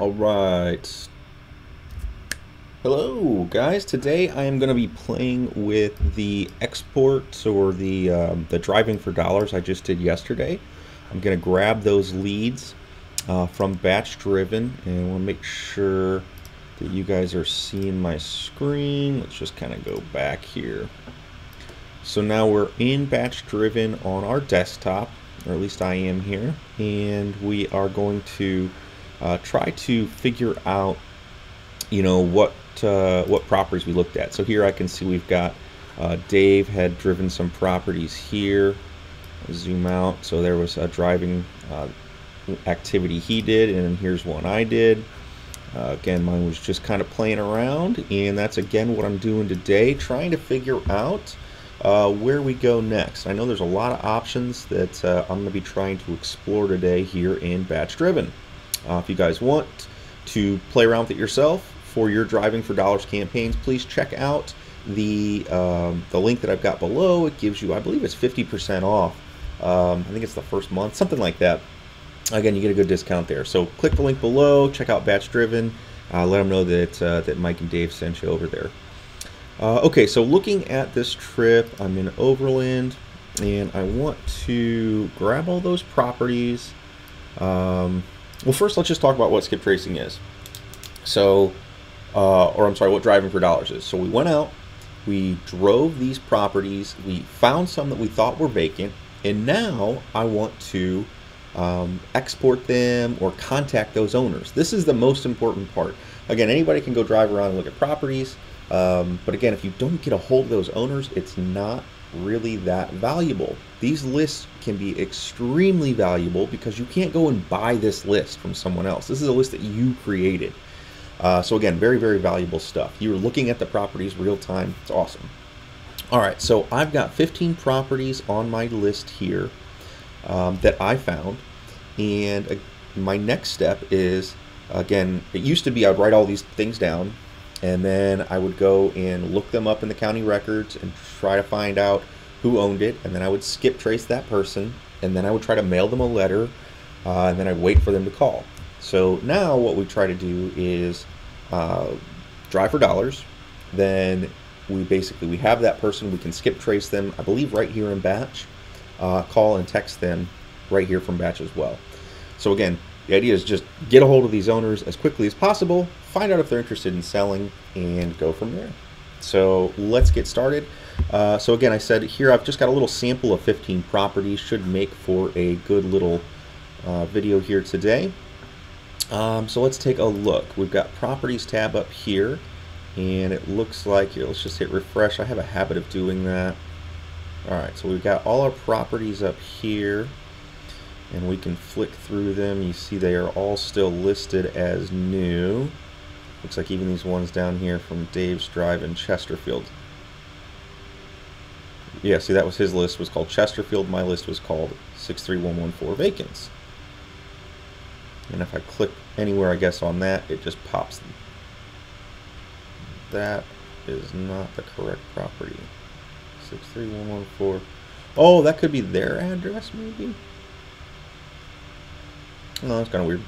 Alright, hello guys, today I am going to be playing with the exports or the driving for dollars I just did yesterday. I'm going to grab those leads from BatchDriven, and we'll make sure that you guys are seeing my screen. Let's just kind of go back here. So now we're in BatchDriven on our desktop, or at least I am here, and we are going to try to figure out, you know, what properties we looked at. So here I can see we've got Dave had driven some properties here. I'll zoom out. So there was a driving activity he did, and here's one I did. Again, mine was just kind of playing around, and that's again what I'm doing today, trying to figure out where we go next. I know there's a lot of options that I'm going to be trying to explore today here in BatchDriven. If you guys want to play around with it yourself for your driving for dollars campaigns, please check out the link that I've got below. It gives you, I believe it's 50% off. I think it's the first month, something like that. Again, you get a good discount there. So click the link below, check out BatchDriven. Let them know that, that Mike and Dave sent you over there. Okay, so looking at this trip, I'm in Overland, and I want to grab all those properties. Well, first, let's just talk about what skip tracing is. So, what driving for dollars is. So we went out, we drove these properties, we found some that we thought were vacant, and now I want to export them or contact those owners. This is the most important part. Again, anybody can go drive around and look at properties, but again, if you don't get a hold of those owners, it's not really that valuable. These lists can be extremely valuable because you can't go and buy this list from someone else. This is a list that you created. So again, very, very valuable stuff. You're looking at the properties real time. It's awesome. All right, so I've got 15 properties on my list here that I found. And my next step is, again, it used to be I'd write all these things down, and then I would go and look them up in the county records and try to find out who owned it, and then I would skip trace that person, and then I would try to mail them a letter, and then I'd wait for them to call. So now what we try to do is drive for dollars, then we have that person, we can skip trace them, I believe right here in Batch, call and text them right here from Batch as well. So again, the idea is just get a hold of these owners as quickly as possible, find out if they're interested in selling, and go from there. So let's get started. So again, I said here I've just got a little sample of 15 properties, should make for a good little video here today. So let's take a look. We've got properties tab up here, and it looks like, here, let's just hit refresh. I have a habit of doing that. All right, so we've got all our properties up here, and we can flick through them. You see they are all still listed as new. Looks like even these ones down here from Dave's Drive in Chesterfield. Yeah, see, that was his list, was called Chesterfield. My list was called 63114 Vacants. And if I click anywhere, I guess, on that, it just pops them. That is not the correct property. 63114. Oh, that could be their address, maybe? No, that's kind of weird.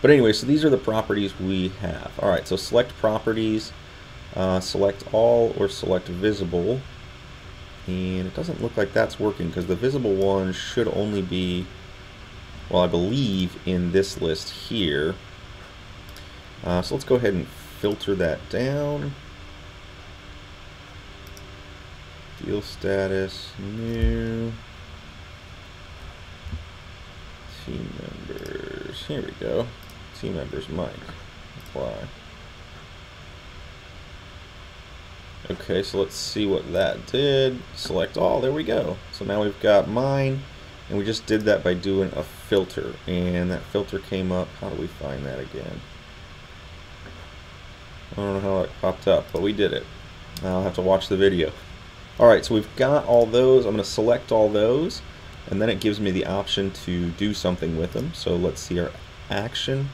But anyway, so these are the properties we have. All right, so select properties, select all or select visible. And it doesn't look like that's working because the visible one should only be, well, I believe in this list here. So let's go ahead and filter that down. Deal status, new. Team members, here we go. Team members, Mike. Apply. Okay, so let's see what that did. Select all, there we go. So now we've got mine, and we just did that by doing a filter, and that filter came up. How do we find that again? I don't know how that popped up, but we did it. I'll have to watch the video. All right, so we've got all those. I'm gonna select all those, and then it gives me the option to do something with them. So let's see our action.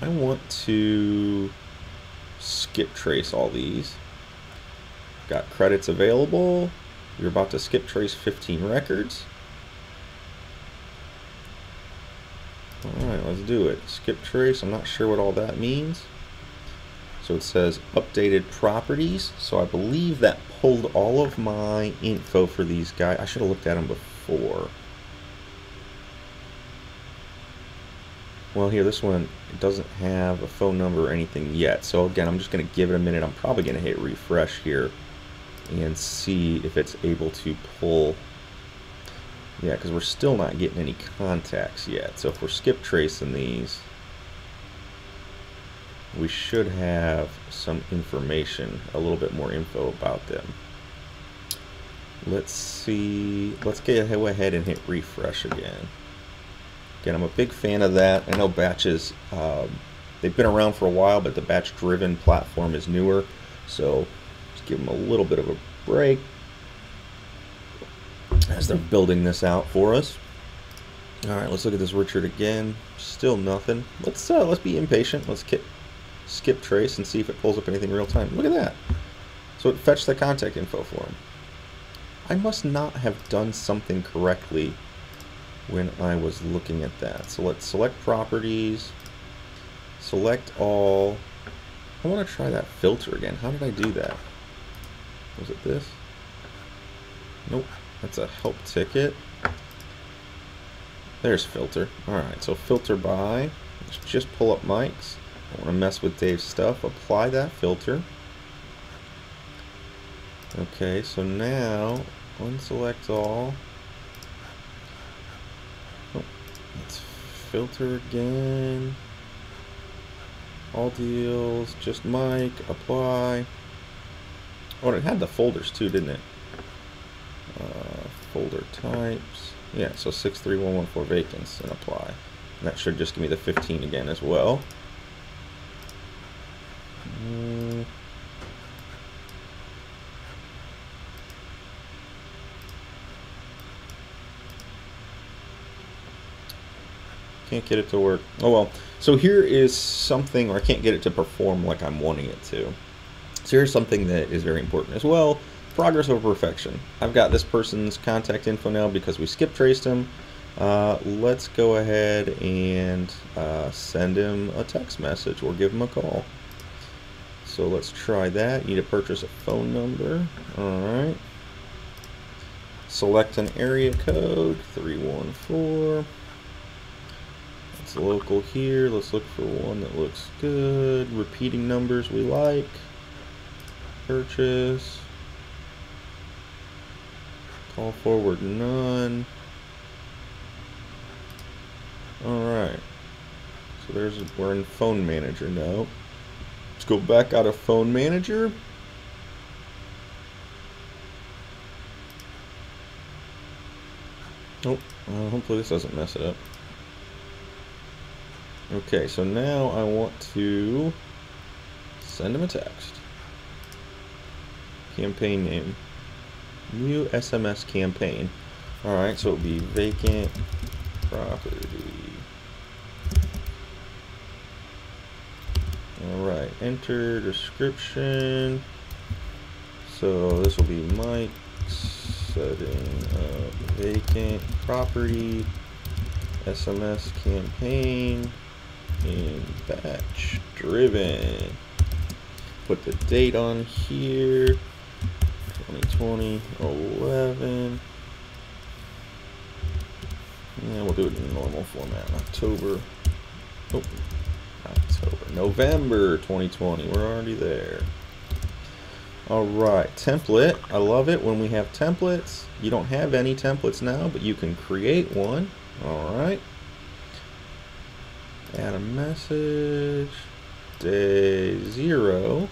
I want to skip trace all these. Got credits available. You're about to skip trace 15 records. Alright, let's do it. Skip trace, I'm not sure what all that means. So it says updated properties. So I believe that pulled all of my info for these guys. I should have looked at them before. Well, here, this one, it doesn't have a phone number or anything yet. So again, I'm just going to give it a minute. I'm probably going to hit refresh here and see if it's able to pull. Yeah, because we're still not getting any contacts yet. So if we're skip tracing these, we should have some information, a little bit more info about them. Let's see. Let's go ahead and hit refresh again. Again, I'm a big fan of that. I know batches, they've been around for a while, but the batch-driven platform is newer. So just give them a little bit of a break as they're building this out for us. All right, let's look at this Richard again. Still nothing. Let's be impatient. Let's skip trace and see if it pulls up anything real time. Look at that. So it fetched the contact info for him. I must not have done something correctly when I was looking at that. So let's select properties, select all. I want to try that filter again. How did I do that? Was it this? Nope, that's a help ticket. There's filter. Alright, so filter by. Let's just pull up Mike's. I don't want to mess with Dave's stuff. Apply that filter. Okay, so now unselect all. Let's filter again. All deals, just Mike, apply. Oh, and it had the folders too, didn't it? Folder types. Yeah, so 63114 vacants and apply. And that should just give me the 15 again as well. Can't get it to work. Oh well. So here is something, or I can't get it to perform like I'm wanting it to. So here's something that is very important as well. Progress over perfection. I've got this person's contact info now because we skip traced him. Let's go ahead and send him a text message or give him a call. So let's try that. You need to purchase a phone number. Alright. Select an area code, 314. It's local here. Let's look for one that looks good. Repeating numbers we like. Purchase. Call forward, none. Alright. So we're in phone manager now. Let's go back out of phone manager. Oh, hopefully this doesn't mess it up. Okay, so now I want to send him a text. Campaign name. New SMS campaign. Alright, so it'll be vacant property. Alright, enter description. So this will be Mike setting up vacant property SMS campaign in batch driven. Put the date on here. 2020-11. And we'll do it in normal format. October. Oh, October. November 2020. We're already there. Alright, template. I love it when we have templates. You don't have any templates now, but you can create one. Alright. Add a message. Day 0.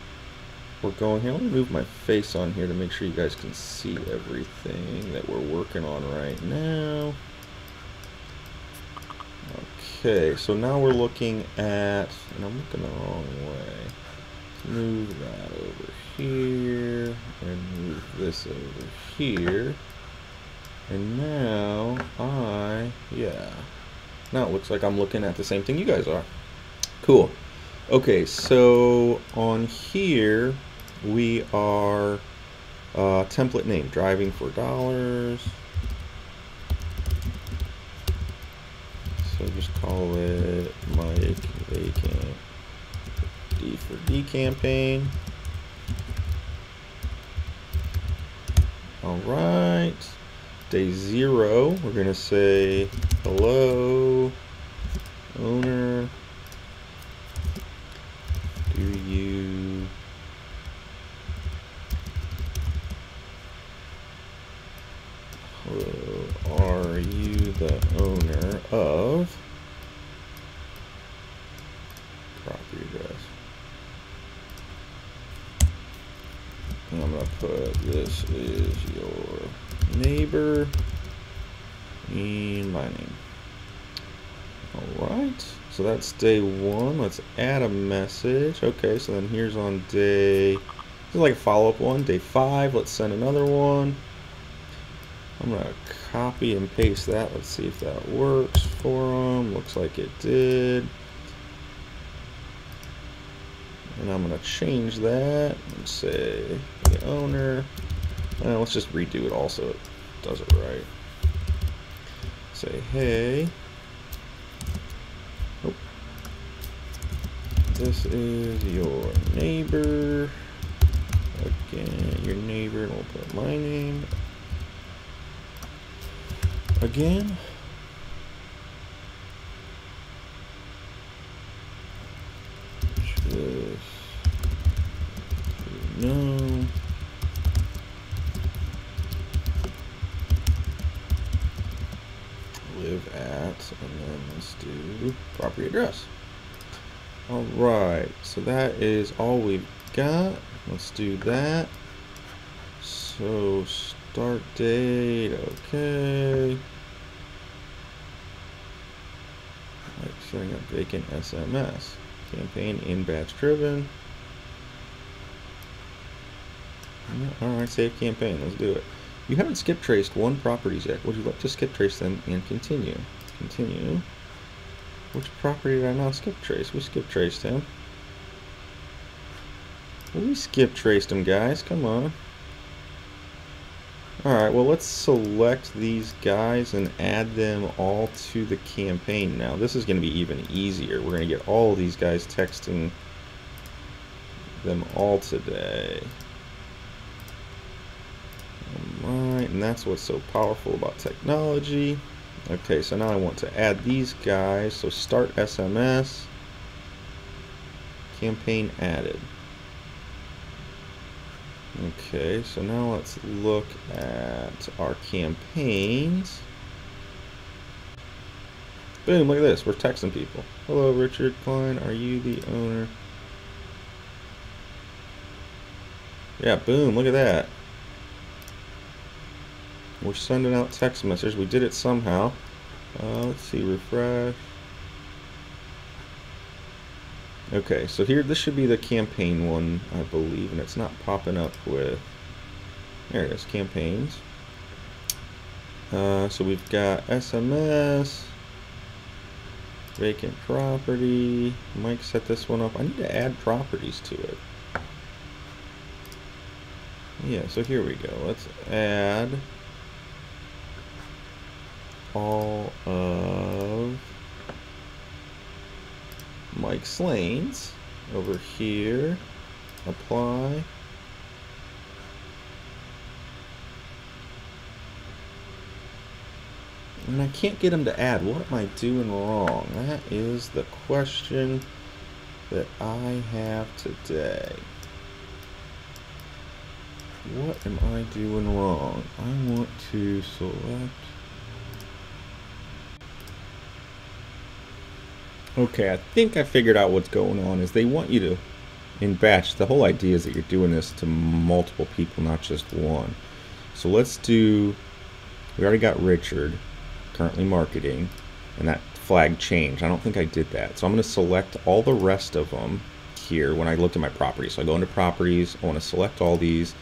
We're going here. Let me move my face on here to make sure you guys can see everything that we're working on right now. Okay, so now we're looking at, and I'm looking the wrong way. Move that over here, and move this over here. And now now it looks like I'm looking at the same thing you guys are. Cool. Okay, so on here we are template name, driving for dollars. So just call it Mike Vacant D for D campaign. All right, day 0, we're gonna say hello owner, do you are you the owner of property address? And I'm gonna put this is your neighbor in my name. Alright, so that's day 1. Let's add a message. Okay, so then here's on day, this is like a follow-up one, day 5. Let's send another one. I'm gonna copy and paste that. Let's see if that works for them. Looks like it did. And I'm gonna change that and say the owner. Let's just redo it. Also, it does it right. Say hey, oh, this is your neighbor. Again, your neighbor. And we'll put my name. Again. No. Live at, and then let's do property address. All right, so that is all we've got. Let's do that. So start date, okay. Like setting up vacant SMS campaign in BatchDriven. Alright, save campaign. Let's do it. You haven't skip traced one properties yet. Would you like to skip trace them and continue? Continue. Which property did I not skip trace? We skip traced him. We skip traced him, guys. Come on. Alright, well, let's select these guys and add them all to the campaign now. This is going to be even easier. We're going to get all of these guys texting them all today. Alright, and that's what's so powerful about technology. Okay, so now I want to add these guys. So start SMS. Campaign added. Okay, so now let's look at our campaigns. Boom, look at this. We're texting people. Hello, Richard Klein. Are you the owner? Yeah, boom, look at that. We're sending out text messages. We did it somehow. Let's see, refresh. Okay, so here, this should be the campaign one, I believe, and it's not popping up with, there it is, campaigns. So we've got SMS, vacant property. Mike set this one up. I need to add properties to it. Yeah, so here we go. Let's add all of Mike Slane's over here. Apply. And I can't get him to add. What am I doing wrong? That is the question that I have today. What am I doing wrong? I want to select. Okay, I think I figured out what's going on is they want you to, in batch, the whole idea is that you're doing this to multiple people, not just one. So let's do, we already got Richard, currently marketing, and that flag changed. I don't think I did that. So I'm going to select all the rest of them here when I looked at my properties. So I go into properties, I want to select all these,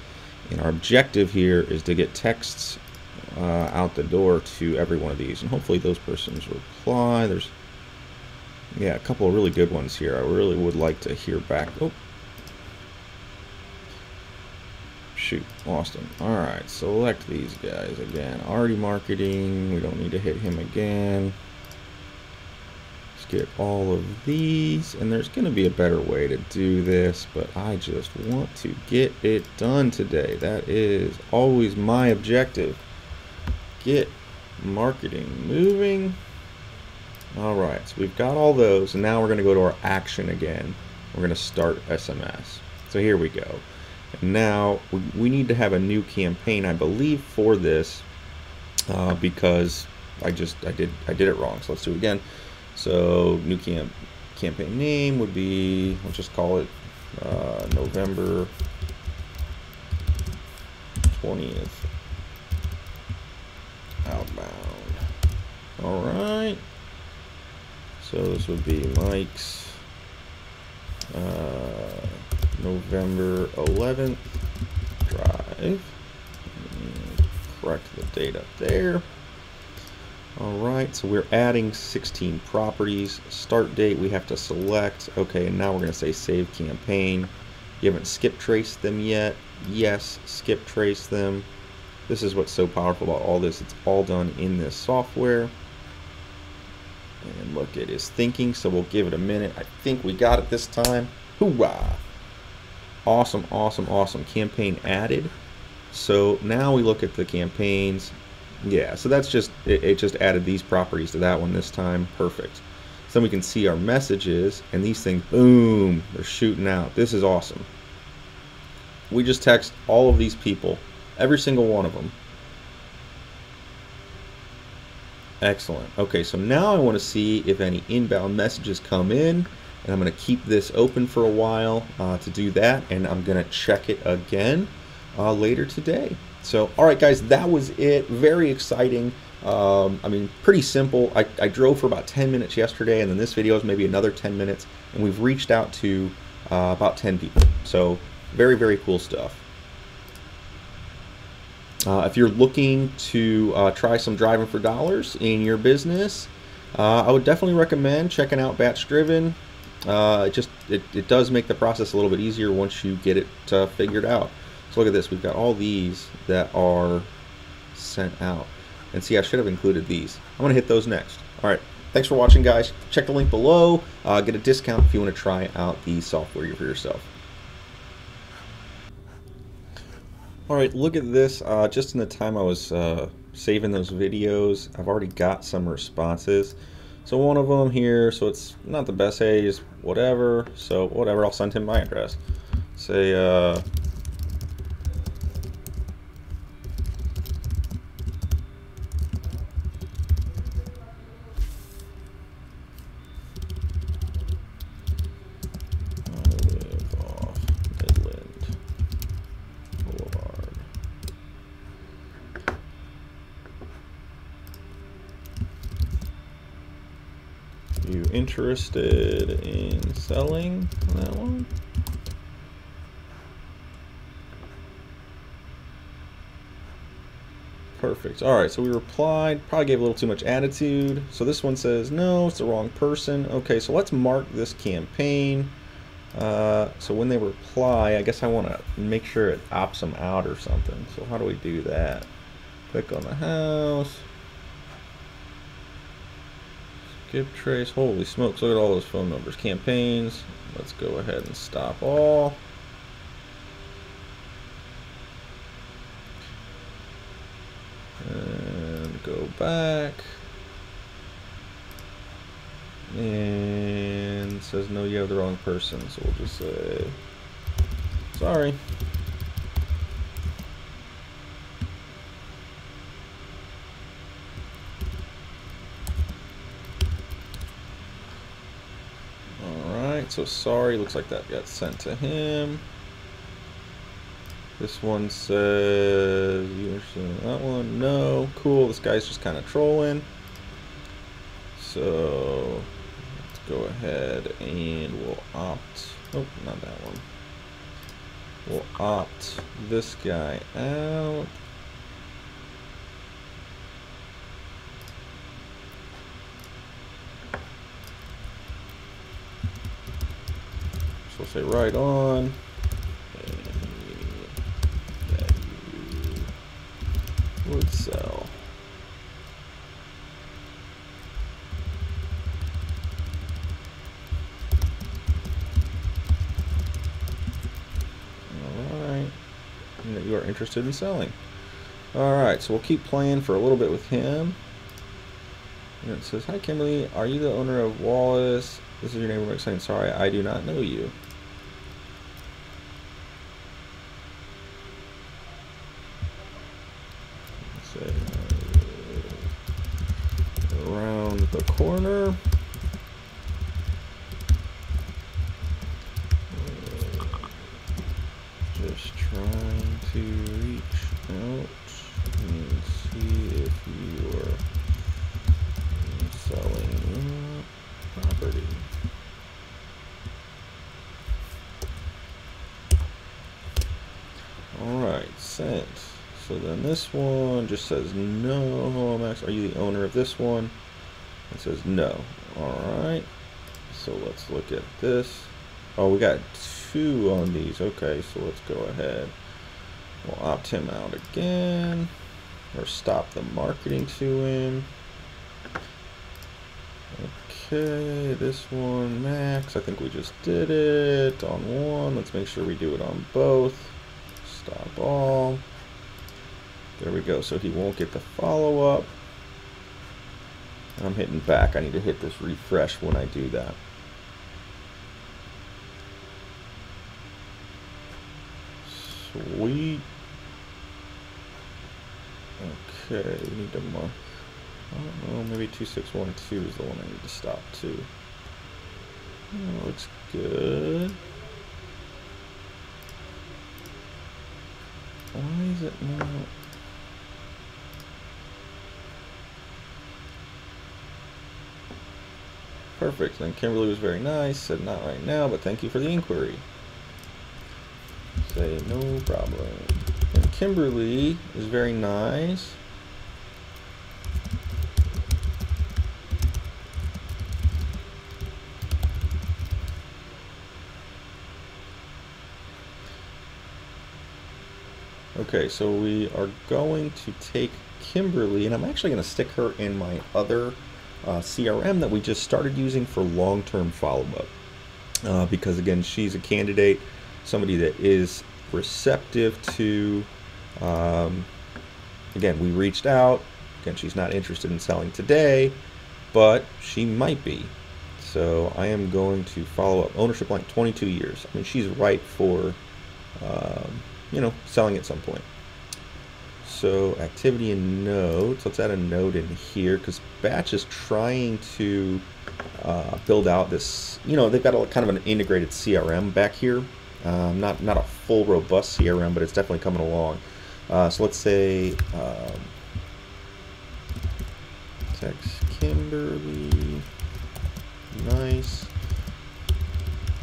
and our objective here is to get texts out the door to every one of these, and hopefully those persons reply. There's Yeah, a couple of really good ones here. I really would like to hear back. Oh, shoot, lost him. Alright, select these guys again. Already marketing, we don't need to hit him again. Let's get all of these, and there's going to be a better way to do this, but I just want to get it done today. That is always my objective. Get marketing moving. Alright, so we've got all those, and now we're going to go to our action again. We're going to start SMS. So here we go. And now we need to have a new campaign, I believe, for this because I did it wrong. So let's do it again. So new campaign name would be, we'll just call it November 20th outbound. All right. So this would be Mike's November 11th drive. Correct the date up there. Alright, so we're adding 16 properties. Start date we have to select. Okay, and now we're going to say save campaign. You haven't skip traced them yet. Yes, skip trace them. This is what's so powerful about all this. It's all done in this software. And look, it is thinking, so we'll give it a minute. I think we got it this time. Hoorah! Awesome, awesome, awesome. Campaign added. So now we look at the campaigns. Yeah, so that's just, it just added these properties to that one this time. Perfect. So then we can see our messages, and these things, boom, they're shooting out. This is awesome. We just text all of these people, every single one of them. Excellent. Okay, so now I want to see if any inbound messages come in, and I'm going to keep this open for a while to do that, and I'm going to check it again later today. So, all right, guys, that was it. Very exciting. I mean, pretty simple. I drove for about 10 minutes yesterday, and then this video is maybe another 10 minutes, and we've reached out to about 10 people. So very, very cool stuff. If you're looking to try some driving for dollars in your business, I would definitely recommend checking out BatchDriven. It does make the process a little bit easier once you get it figured out. So look at this. We've got all these that are sent out. And see, I should have included these. I'm going to hit those next. All right. Thanks for watching, guys. Check the link below. Get a discount if you want to try out the software for yourself. All right, look at this. Just in the time I was saving those videos, I've already got some responses. So one of them here, so it's not the best, hey, is whatever. So whatever, I'll send him my address. Say, you interested in selling that one? Perfect. All right, so we replied, probably gave a little too much attitude. So this one says, no, it's the wrong person. Okay, so let's mark this campaign. So when they reply, I guess I want to make sure it opts them out or something. So how do we do that? Click on the house. Skip trace, holy smokes, look at all those phone numbers. Campaigns, let's go ahead and stop all. And go back. And it says, no, you have the wrong person. So we'll just say, sorry. So sorry, looks like that got sent to him. This one says, you interested in that one? No. Cool, this guy's just kind of trolling. So let's go ahead and we'll opt. Oh, not that one. We'll opt this guy out. it right on. And that you would sell. Alright. And that you are interested in selling. Alright, so we'll keep playing for a little bit with him. And it says, hi Kimberly, are you the owner of Wallace? This is your neighbor Mike Slane. Sorry, I do not know you. Let's say, around the corner. Just trying to reach out and see if you are selling property. Alright, sent. So then this one just says no. Max, are you the owner of this one? It says no. Alright, so let's look at this. Oh, we got two on these. Okay, so let's go ahead. We'll opt him out again, or stop the marketing to him. Okay, this one, Max, I think we just did it on one. Let's make sure we do it on both. Stop all. There we go, so he won't get the follow-up. I'm hitting back. I need to hit this refresh when I do that. Sweet. Okay, we need to mark. I don't know, maybe 2612 is the one I need to stop too. Oh, looks good. Why is it not? Perfect, then Kimberly was very nice, said not right now, but thank you for the inquiry. Say no problem. And Kimberly is very nice. Okay, so we are going to take Kimberly, and I'm actually going to stick her in my other CRM that we just started using for long-term follow-up. Because again, she's a candidate, somebody that is receptive to, again, we reached out. Again, she's not interested in selling today, but she might be. So I am going to follow up. Ownership length, 22 years. I mean, she's ripe for... you know, selling at some point. So activity and nodes, let's add a node in here because Batch is trying to build out this, you know, they've got a kind of an integrated CRM back here. Not a full robust CRM, but it's definitely coming along. So let's say text Kimberly, nice.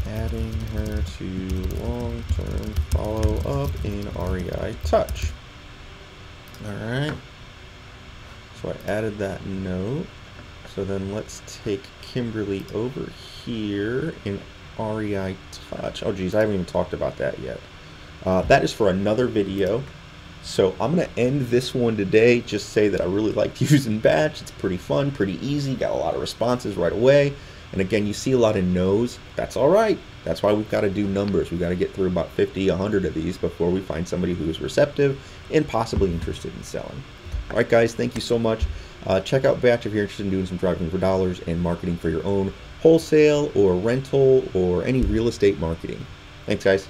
Adding her to long-term follow-up in REI Touch. Alright, so I added that note. So then let's take Kimberly over here in REI Touch. Oh geez, I haven't even talked about that yet. That is for another video. So I'm going to end this one today. Just say that I really liked using Batch. It's pretty fun, pretty easy. Got a lot of responses right away. And again, you see a lot of no's. That's all right. That's why we've got to do numbers. We've got to get through about 50, 100 of these before we find somebody who is receptive and possibly interested in selling. All right, guys, thank you so much. Check out Batch if you're interested in doing some driving for dollars and marketing for your own wholesale or rental or any real estate marketing. Thanks, guys.